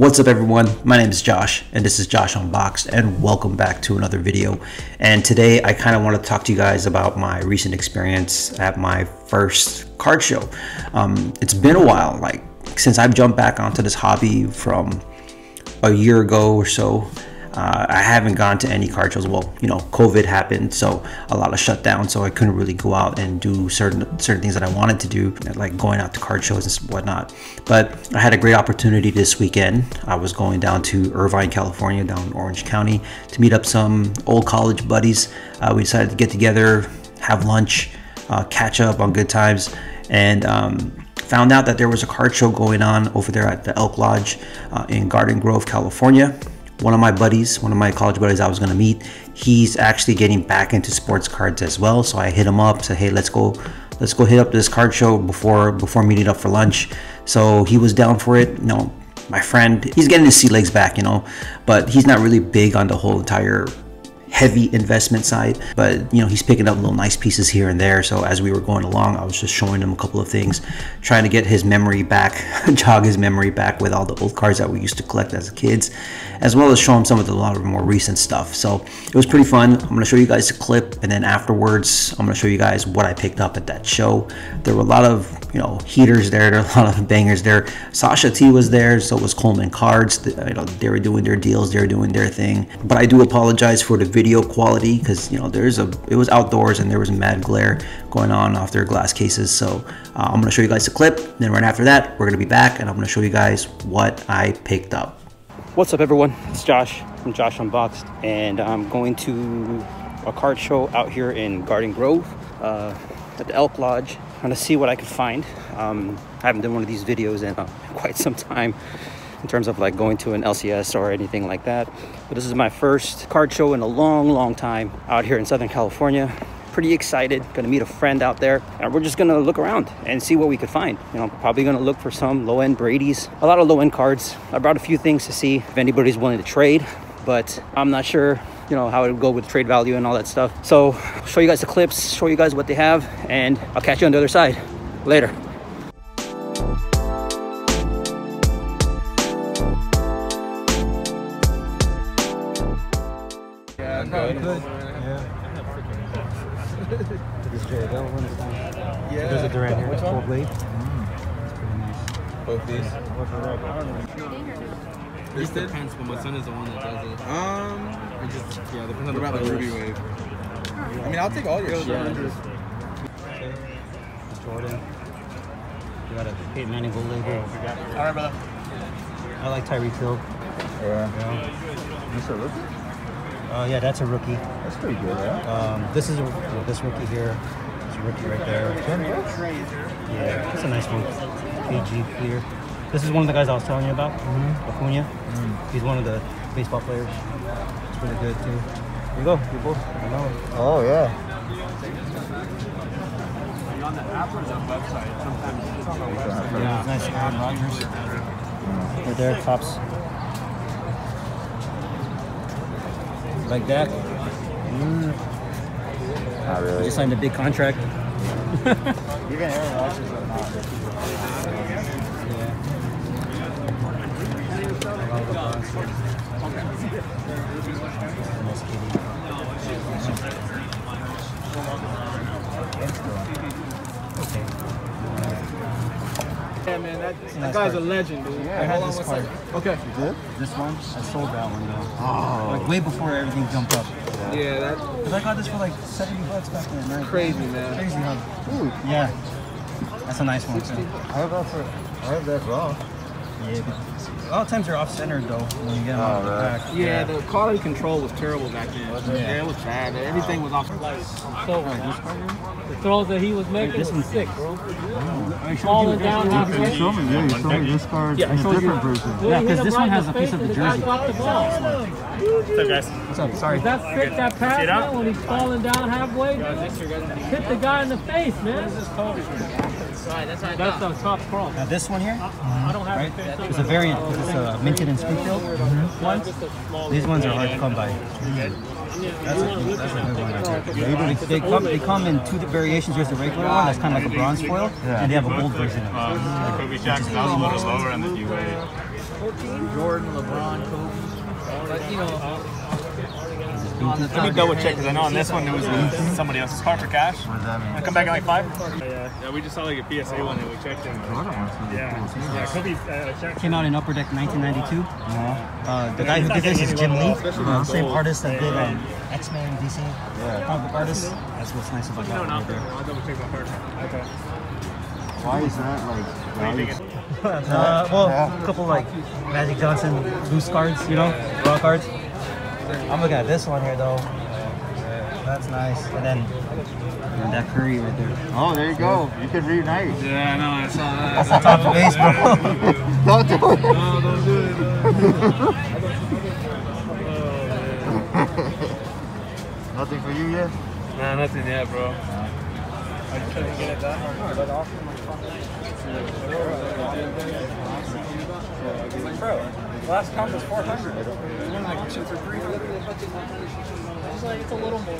What's up everyone, my name is Josh and this is Josh Unboxed, and welcome back to another video. And today I kind of want to talk to you guys about my recent experience at my first card show. It's been a while, like since I've jumped back onto this hobby from a year ago or so. I haven't gone to any card shows. Well, you know, COVID happened, so a lot of shutdown, so I couldn't really go out and do certain things that I wanted to do, like going out to card shows and whatnot. But I had a great opportunity this weekend. I was going down to Irvine, California, down in Orange County, to meet up some old college buddies. We decided to get together, have lunch, catch up on good times, and found out that there was a card show going on over there at the Elk Lodge in Garden Grove, California. One of my college buddies I was gonna meet, he's actually getting back into sports cards as well. So I hit him up, said, hey, let's go hit up this card show before meeting up for lunch. So he was down for it. No, my friend, he's getting his sea legs back, you know, but he's not really big on the whole entire heavy investment side, but you know, he's picking up little nice pieces here and there. So as we were going along, I was just showing him a couple of things, trying to get his memory back, jog his memory back with all the old cards that we used to collect as kids, as well as show him some of the lot of more recent stuff. So it was pretty fun. I'm gonna show you guys a clip, and then afterwards, I'm gonna show you guys what I picked up at that show. There were a lot of, you know, heaters there, there were a lot of bangers there. Sasha T was there, so was Coleman Cards. You know, they were doing their deals, they were doing their thing. But I do apologize for the video quality, because you know, it was outdoors and there was mad glare going on off their glass cases. So I'm gonna show you guys the clip, and then right after that we're gonna be back and I'm gonna show you guys what I picked up. What's up everyone, it's Josh from Josh Unboxed, and I'm going to a card show out here in Garden Grove at the Elk Lodge. I'm gonna see what I can find. I haven't done one of these videos in quite some time, in terms of like going to an LCS or anything like that. But this is my first card show in a long time out here in Southern California. Pretty excited, gonna meet a friend out there, and we're just gonna look around and see what we could find. You know, probably gonna look for some low-end Brady's, a lot of low-end cards. I brought a few things to see if anybody's willing to trade, but I'm not sure, you know, how it would go with trade value and all that stuff. So I'll show you guys the clips, show you guys what they have, and I'll catch you on the other side. Later. Good. Yeah. This JBL one is nice. Yeah. There's a Durant here. Which one? Blade. It's pretty nice. Both these. Yeah. This depends, but my son is the one that does it. Yeah, depends on about the Ruby Wave. I mean, I'll take all your shit. Jordan. You got a Peyton Manning gold label. All right, brother. I like Tyreek Hill. Yeah. That's a rookie. Yeah, that's a rookie. That's pretty good, yeah. This is this rookie here. There's a rookie right there. Yeah, that's a nice one. PG Fleer. This is one of the guys I was telling you about. Acuna. He's one of the baseball players. It's pretty good too. Here you go, people. Oh yeah. On the app or the website, sometimes it's on the website. Yeah, it's nice. Aaron Rodgers. Right there, Cops. Like that. Not really. They signed a big contract. Even Aaron Rodgers are not. Yeah, man, that guy's a legend, dude. Yeah, I had this card. Okay. You did? This one? I sold that one, though. Oh. Like, way before everything jumped up. Yeah, that... Because I got this for, like, 70 bucks back then, right? Crazy, man. Crazy, huh? Ooh. Yeah. That's a nice one, too. I have that raw. Yeah, but a lot of times you're off-centered, though, when you get them off the back. Yeah, the quality control was terrible back then. Yeah, it was bad. Everything was off. So, the throws that he was making, this was sick, bro. Falling down halfway. Yeah, you showed me this card in a different version. Yeah, because this one has a piece of the jersey. What's up, guys? What's up? Sorry. That sick, that pass, man, when he's falling down halfway, hit the guy in the face, man. What is this called? That's the top chrome. Now this one here, right? It's a variant. It's minted in Springfield. These ones are hard to come by. That's a good one. They come in two variations. There's a regular one that's kind of like a bronze foil, and they have a gold version of it. Kobe Jackson, that was a little lower on the D-Wade. 14? Jordan, LeBron, Kobe. But, you know, let me double check, because I know on this one it was somebody else's card for cash. What does that mean? I come back in like 5? Yeah, we just saw like a PSA one that we checked in. Yeah, Kobe's came out in Upper Deck 1992. The guy who did this is Jim Lee, same artist that did X-Men, DC. Yeah. Comic artist. That's what's nice about that. No, not there. I'll double check my first. Okay. Why is that like... well, a couple like Magic Johnson loose cards, you know, raw cards. I'm looking at this one here though. That's nice. And then that Curry right there. Oh, there you go. You could reunite. Yeah, I know. I saw that. That's on top of base, bro. Don't do it. No, don't do it. Oh, nothing for you yet? Nah, nothing yet, bro. I just couldn't get it that hard. But off my fucking. Like, bro, last comp was 400. And then, like, two for 300. I was like, it's a little more.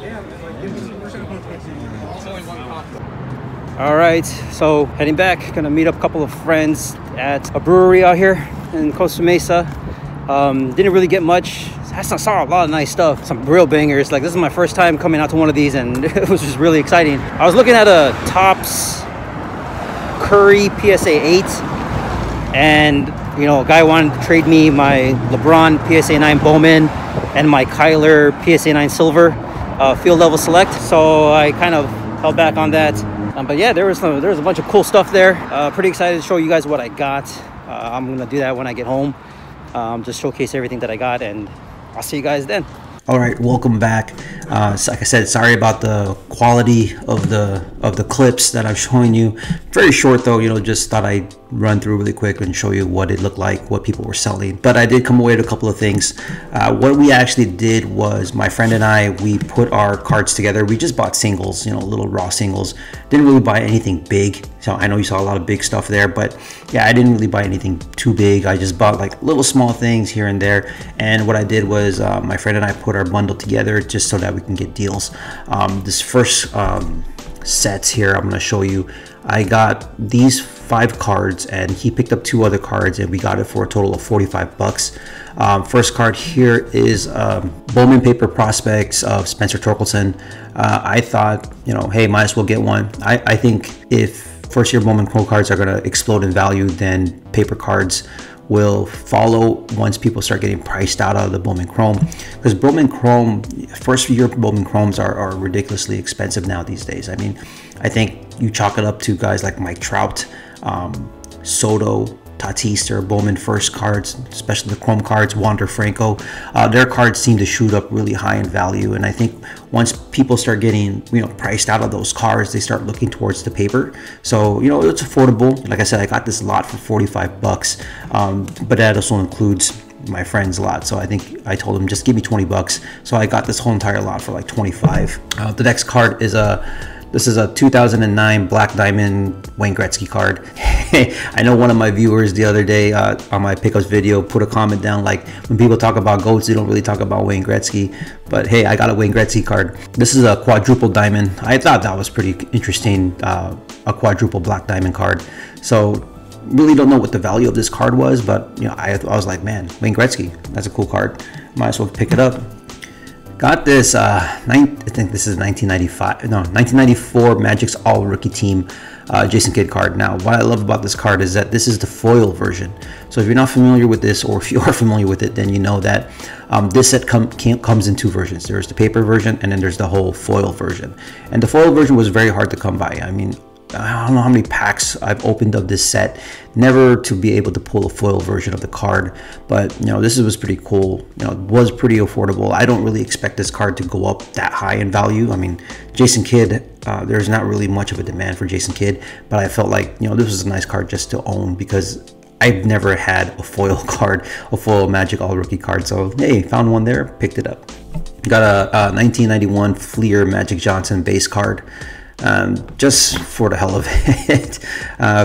Yeah, like, it's only one comp. All right, so heading back. Gonna meet up a couple of friends at a brewery out here in Costa Mesa. Didn't really get much. I saw a lot of nice stuff, some real bangers. Like, this is my first time coming out to one of these, and it was just really exciting. I was looking at a Topps Curry PSA 8, and you know, a guy wanted to trade me my LeBron PSA 9 Bowman and my Kyler PSA 9 Silver field level select. So I kind of held back on that. But yeah, there was a bunch of cool stuff there. Pretty excited to show you guys what I got. I'm gonna do that when I get home. Just showcase everything that I got, and I'll see you guys then. All right, welcome back. Like I said, sorry about the quality of the clips that I'm showing you. Very short though, you know, just thought I'd run through really quick and show you what it looked like, what people were selling. But I did come away to a couple of things. What we actually did was my friend and I, we put our cards together. We just bought singles, you know, little raw singles. Didn't really buy anything big. So I know you saw a lot of big stuff there, but yeah, I didn't really buy anything too big. I just bought like little small things here and there. And what I did was my friend and I put our bundle together just so that we can get deals. This first sets here, I'm gonna show you. I got these 5 cards and he picked up 2 other cards, and we got it for a total of 45 bucks. First card here is Bowman Paper Prospects of Spencer Torkelson. I thought, you know, hey, might as well get one. I think if first year Bowman Chrome cards are gonna explode in value, then paper cards will follow once people start getting priced out of the Bowman Chrome, because Bowman Chrome, first year Bowman Chromes are ridiculously expensive now these days. I mean, I think you chalk it up to guys like Mike Trout, Soto, Tatis, their Bowman first cards, especially the Chrome cards, Wander Franco, their cards seem to shoot up really high in value. And I think once people start getting, you know, priced out of those cards, they start looking towards the paper. So, you know, it's affordable. Like I said, I got this lot for 45 bucks, but that also includes my friend's lot. So I think I told him, just give me 20 bucks. So I got this whole entire lot for like 25. The next card is a 2009 Black Diamond Wayne Gretzky card. I know one of my viewers the other day on my pickups video put a comment down like, when people talk about GOATs, they don't really talk about Wayne Gretzky. But hey, I got a Wayne Gretzky card. This is a quadruple diamond. I thought that was pretty interesting, a quadruple black diamond card. So really don't know what the value of this card was, but you know, I was like, man, Wayne Gretzky, that's a cool card. Might as well pick it up. Got this, I think this is 1994 Magic's All-Rookie Team Jason Kidd card. Now, what I love about this card is that this is the foil version. So if you're not familiar with this, or if you are familiar with it, then you know that this set comes in 2 versions. There's the paper version, and then there's the whole foil version. And the foil version was very hard to come by. I mean, I don't know how many packs I've opened of this set, never to be able to pull a foil version of the card. But you know, this was pretty cool. You know, it was pretty affordable. I don't really expect this card to go up that high in value. I mean, Jason Kidd, there's not really much of a demand for Jason Kidd, but I felt like, you know, this was a nice card just to own, because I've never had a foil card, a foil Magic All-Rookie card. So hey, found one there, picked it up. Got a 1991 Fleer Magic Johnson base card. Just for the hell of it,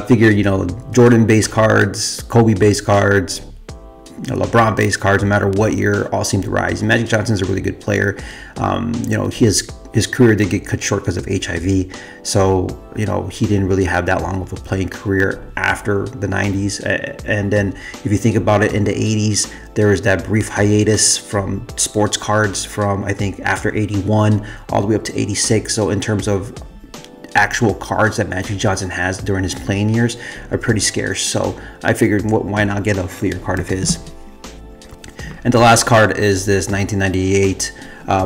figure, you know, Jordan base cards, Kobe base cards, you know, LeBron base cards, no matter what year, all seem to rise. Magic Johnson's a really good player. You know, he has His career did get cut short because of HIV, so you know, he didn't really have that long of a playing career after the 90s. And then if you think about it, in the 80s there was that brief hiatus from sports cards from I think after 81 all the way up to 86. So in terms of actual cards that Magic Johnson has during his playing years are pretty scarce, so I figured why not get a Fleer card of his. And the last card is this 1998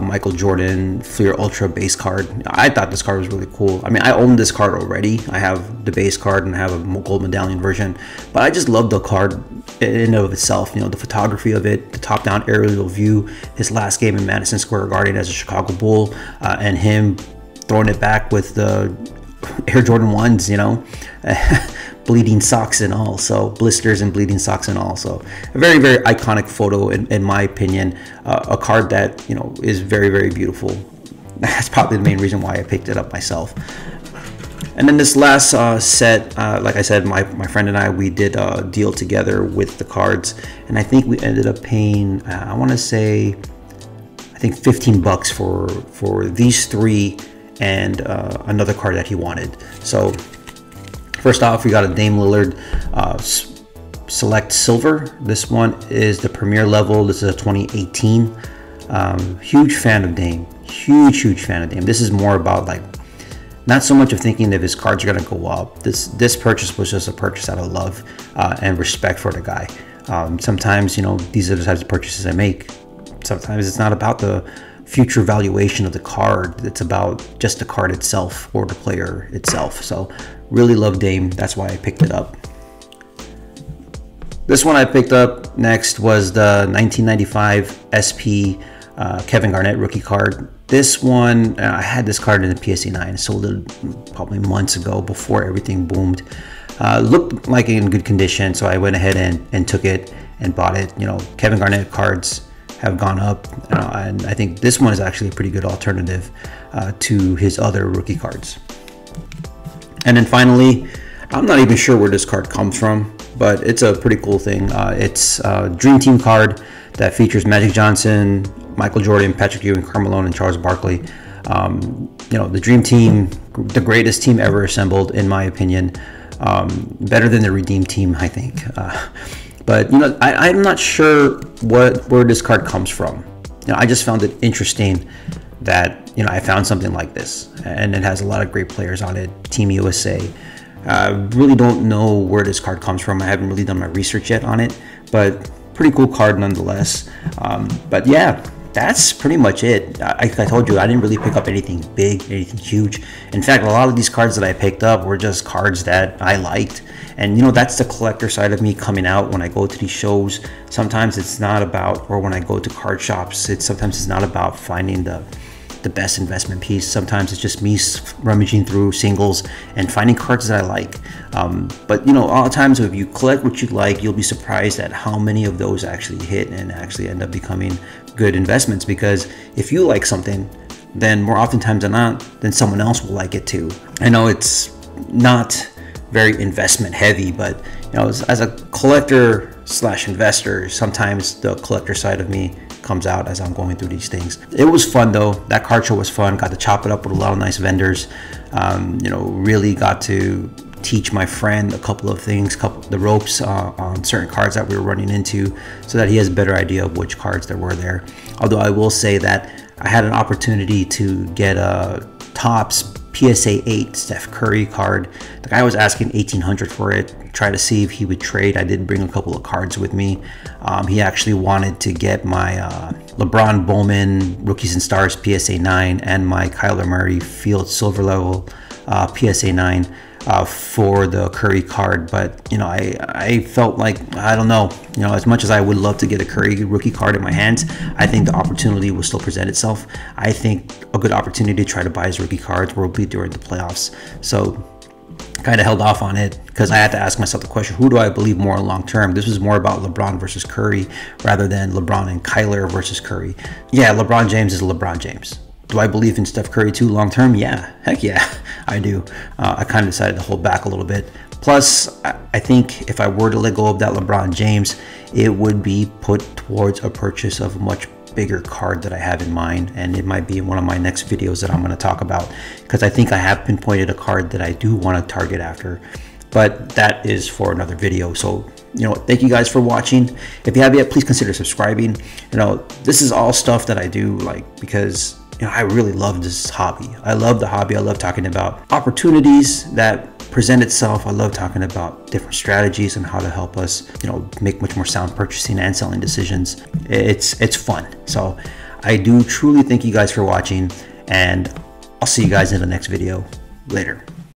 Michael Jordan Fleer Ultra base card. I thought this card was really cool. I mean, I own this card already. I have the base card and I have a gold medallion version, but I just love the card in and of itself. You know, the photography of it, the top-down aerial view, his last game in Madison Square Garden as a Chicago Bull, and him throwing it back with the Air Jordan 1s, you know, bleeding socks and all, so blisters and bleeding socks and all. So a very, very iconic photo in my opinion, a card that, you know, is very, very beautiful. That's probably the main reason why I picked it up myself. And then this last set, like I said, my friend and I, we did a deal together with the cards, and I think we ended up paying, I want to say, I think $15 for these three and another card that he wanted. So first off, we got a Dame Lillard Select Silver. This one is the premier level. This is a 2018. Huge fan of Dame, huge fan of Dame. This is more about like not so much of thinking that his cards are going to go up. This purchase was just a purchase out of love and respect for the guy. Sometimes, you know, these are the types of purchases I make. Sometimes it's not about the future valuation of the card, it's about just the card itself or the player itself. So really love Dame, that's why I picked it up. This one I picked up next was the 1995 SP Kevin Garnett rookie card. This one, I had this card in the PSA 9, sold it probably months ago before everything boomed. Looked like in good condition, so I went ahead and took it and bought it. You know, Kevin Garnett cards have gone up, and I think this one is actually a pretty good alternative to his other rookie cards. And then finally, I'm not even sure where this card comes from, but it's a pretty cool thing. It's a Dream Team card that features Magic Johnson, Michael Jordan, Patrick Ewing, Carmelo, and Charles Barkley. You know, the Dream Team, the greatest team ever assembled, in my opinion. Better than the Redeemed Team, I think. But you know, I'm not sure where this card comes from. You know, I just found it interesting that, you know, I found something like this, and it has a lot of great players on it. Team USA. I really don't know where this card comes from. I haven't really done my research yet on it, but pretty cool card nonetheless. But yeah, that's pretty much it. I told you I didn't really pick up anything big, anything huge. In fact, a lot of these cards that I picked up were just cards that I liked, and you know, that's the collector side of me coming out. When I go to these shows, sometimes it's not about, or when I go to card shops, sometimes it's not about finding the best investment piece. Sometimes it's just me rummaging through singles and finding cards that I like. But you know, all times if you collect what you like, you'll be surprised at how many of those actually hit and actually end up becoming good investments. Because if you like something, then more oftentimes than not, then someone else will like it too. I know it's not very investment heavy, but you know, as a collector slash investor, sometimes the collector side of me comes out as I'm going through these things. It was fun though. That card show was fun. Got to chop it up with a lot of nice vendors. You know, really got to teach my friend a couple of things, the ropes on certain cards that we were running into, so that he has a better idea of which cards there were there. Although I will say that I had an opportunity to get a Topps PSA 8 Steph Curry card. The guy was asking $1,800 for it. Try to see if he would trade. I did bring a couple of cards with me. He actually wanted to get my LeBron Bowman Rookies and Stars PSA 9 and my Kyler Murray Field Silver Level PSA 9 for the Curry card. But you know, I felt like, I don't know, you know, as much as I would love to get a Curry rookie card in my hands, I think the opportunity will still present itself. I think a good opportunity to try to buy his rookie cards will be during the playoffs, so kind of held off on it because I had to ask myself the question, who do I believe more long term? This was more about LeBron versus Curry rather than LeBron and Kyler versus Curry. Yeah, LeBron James is LeBron James. Do I believe in Steph Curry too long term? Yeah, heck yeah, I do. I kind of decided to hold back a little bit. Plus, I think if I were to let go of that LeBron James, it would be put towards a purchase of a much bigger card that I have in mind, and it might be in one of my next videos that I'm going to talk about, because I think I have pinpointed a card that I do want to target after, but that is for another video. So, you know, thank you guys for watching. If you haven't yet, please consider subscribing. You know, this is all stuff that I do, like, because, you know, I really love this hobby. I love the hobby. I love talking about opportunities that present itself. I love talking about different strategies and how to help us, you know, make much more sound purchasing and selling decisions. It's fun. So I do truly thank you guys for watching, and I'll see you guys in the next video. Later.